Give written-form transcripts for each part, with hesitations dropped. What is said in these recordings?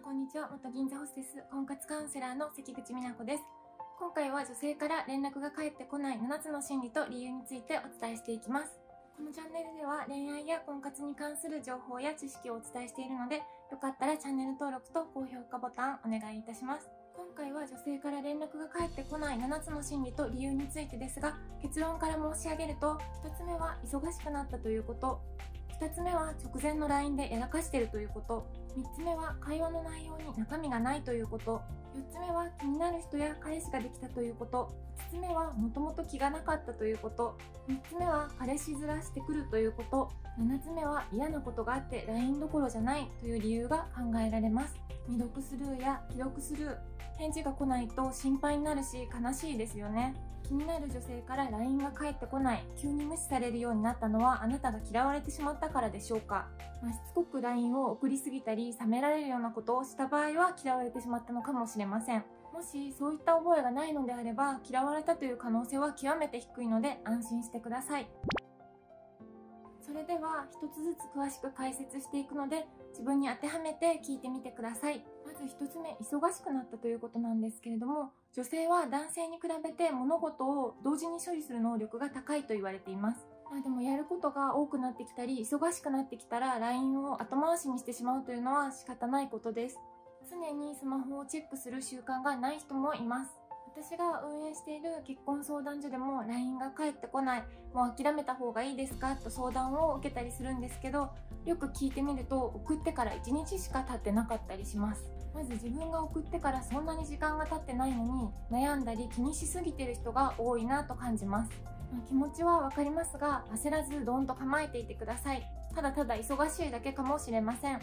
んこんにちは。元銀座ホステス婚活カウンセラーの関口美奈子です。今回は女性から連絡が返ってこない7つの心理と理由についてお伝えしていきます。このチャンネルでは恋愛や婚活に関する情報や知識をお伝えしているので、よかったらチャンネル登録と高評価ボタンお願いいたします。今回は女性から連絡が返ってこない7つの心理と理由についてですが、結論から申し上げると、1つ目は忙しくなったということ、2つ目は直前の LINE でやらかしているということ、3つ目は会話の内容に中身がないということ、4つ目は気になる人や彼氏ができたということ、5つ目はもともと気がなかったということ、6つ目は彼氏ずらしてくるということ、7つ目は嫌なことがあって LINE どころじゃないという理由が考えられます。未読スルーや既読スルー、返事が来ないと心配になるし悲しいですよね。気になる女性から LINE が返ってこない、急に無視されるようになったのはあなたが嫌われてしまったからでしょうか。しつこく LINE を送りすぎたり冷められるようなことをした場合は嫌われてしまったのかもしれません。もしそういった覚えがないのであれば、嫌われたという可能性は極めて低いので安心してください。それでは一つずつ詳しく解説していくので、自分に当てはめて聞いてみてください。まず1つ目、忙しくなったということなんですけれども、女性は男性に比べて物事を同時に処理する能力が高いと言われています。でもやることが多くなってきたり、忙しくなってきたら LINE を後回しにしてしまうというのは仕方ないことです。常にスマホをチェックする習慣がない人もいます。私が運営している結婚相談所でも LINE が返ってこない、もう諦めた方がいいですかと相談を受けたりするんですけど、よく聞いてみると送ってから1日しか経ってなかったりします。まず自分が送ってからそんなに時間が経ってないのに悩んだり気にしすぎてる人が多いなと感じます。気持ちはわかりますが、焦らずどんと構えていてください。ただただ忙しいだけかもしれません。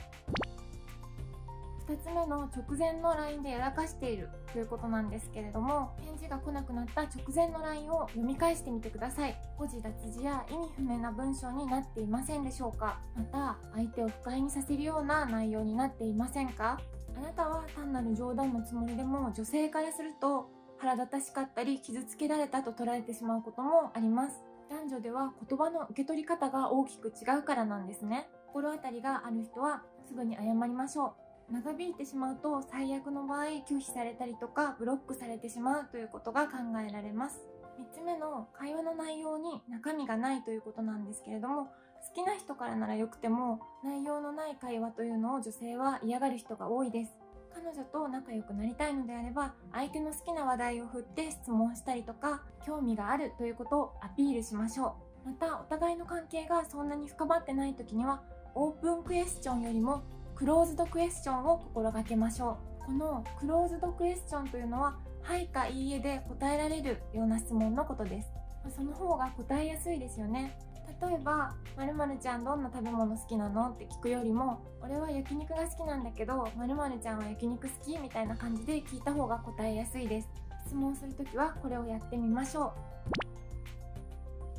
2つ目の直前の LINE でやらかしているということなんですけれども、返事が来なくなった直前の LINE を読み返してみてください。誤字脱字や意味不明な文章になっていませんでしょうか。また相手を不快にさせるような内容になっていませんか。あなたは単なる冗談のつもりでも、女性からすると腹立たしかったり傷つけられたと捉えてしまうこともあります。男女では言葉の受け取り方が大きく違うからなんですね。心当たりがある人はすぐに謝りましょう。長引いてしまうと最悪の場合、拒否されたりとかブロックされてしまうということが考えられます。3つ目の会話の内容に中身がないということなんですけれども、好きな人からなら良くても内容のない会話というのを女性は嫌がる人が多いです。彼女と仲良くなりたいのであれば、相手の好きな話題を振って質問したりとか、興味があるということをアピールしましょう。またお互いの関係がそんなに深まってない時には、オープンクエスチョンよりもクローズドクエスチョンを心がけましょう。このクローズドクエスチョンというのは、はいかいいえで答えられるような質問のことです。その方が答えやすいですよね。例えば、〇〇ちゃんどんな食べ物好きなのって聞くよりも、俺は焼肉が好きなんだけど、〇〇ちゃんは焼肉好きみたいな感じで聞いた方が答えやすいです。質問するときはこれをやってみましょ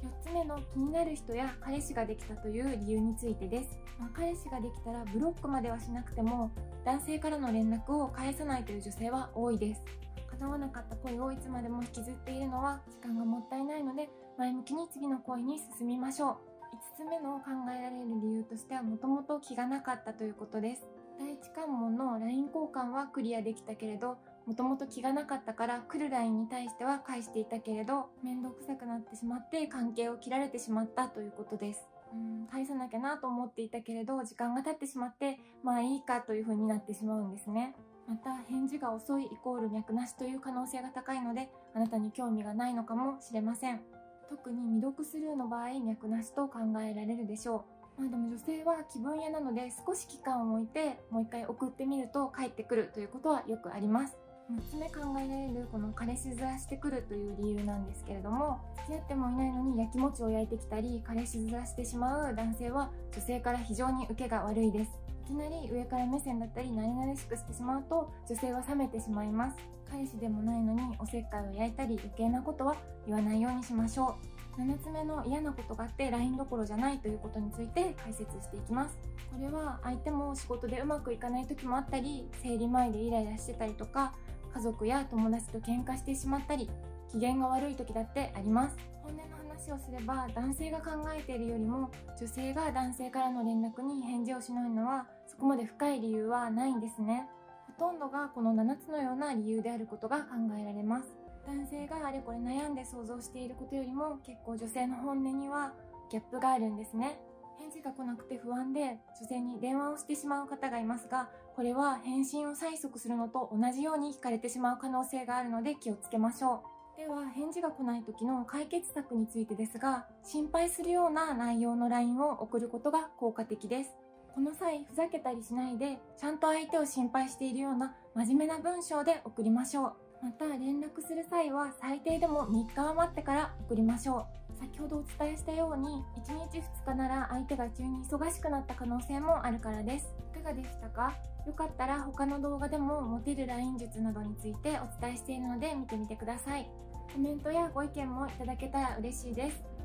う。4つ目の気になる人や彼氏ができたという理由についてです。彼氏ができたらブロックまではしなくても、男性からの連絡を返さないという女性は多いです。叶わなかった恋をいつまでも引きずっているのは時間がもったいないので、前向きに次の恋に進みましょう。5つ目の考えられる理由としては、もともと気がなかったということです。第一関門の LINE 交換はクリアできたけれど、もともと気がなかったから来る LINE に対しては返していたけれど、面倒くさくなってしまって関係を切られてしまったということです。返さなきゃなと思っていたけれど、時間が経ってしまって、まあいいかという風になってしまうんですね。また返事が遅いイコール脈なしという可能性が高いので、あなたに興味がないのかもしれません。特に未読スルーの場合、脈なしと考えられるでしょう。でも女性は気分屋なので、少し期間を置いてもう一回送ってみると返ってくるということはよくあります。6つ目考えられる、この彼氏ずらしてくるという理由なんですけれども、付き合ってもいないのにやきもちを焼いてきたり彼氏ずらしてしまう男性は、女性から非常に受けが悪いです。いきなり上から目線だったり慣れ慣れしくしてしまうと、女性は冷めてしまいます。彼氏でもないのにおせっかいを焼いたり、余計なことは言わないようにしましょう。7つ目の嫌なことがあって LINE どころじゃないということについて解説していきます。これは相手も仕事でうまくいかない時もあったり、生理前でイライラしてたりとか、家族や友達と喧嘩してしまったり、機嫌が悪い時だってあります。本音の話をすれば、男性が考えているよりも女性が男性からの連絡に返事をしないのは、そこまで深い理由はないんですね。とんどがこの7つのような理由であることが考えられます。男性があれこれ悩んで想像していることよりも結構女性の本音にはギャップがあるんですね。返事が来なくて不安で女性に電話をしてしまう方がいますが、これは返信を催促するのと同じように惹かれてしまう可能性があるので気をつけましょう。では返事が来ない時の解決策についてですが、心配するような内容の LINE を送ることが効果的です。この際ふざけたりしないで、ちゃんと相手を心配しているような真面目な文章で送りましょう。また連絡する際は最低でも3日は待ってから送りましょう。先ほどお伝えしたように1日2日なら相手が急に忙しくなった可能性もあるからです。いかがでしたか？よかったら他の動画でもモテる LINE 術などについてお伝えしているので見てみてください。コメントやご意見もいただけたら嬉しいです。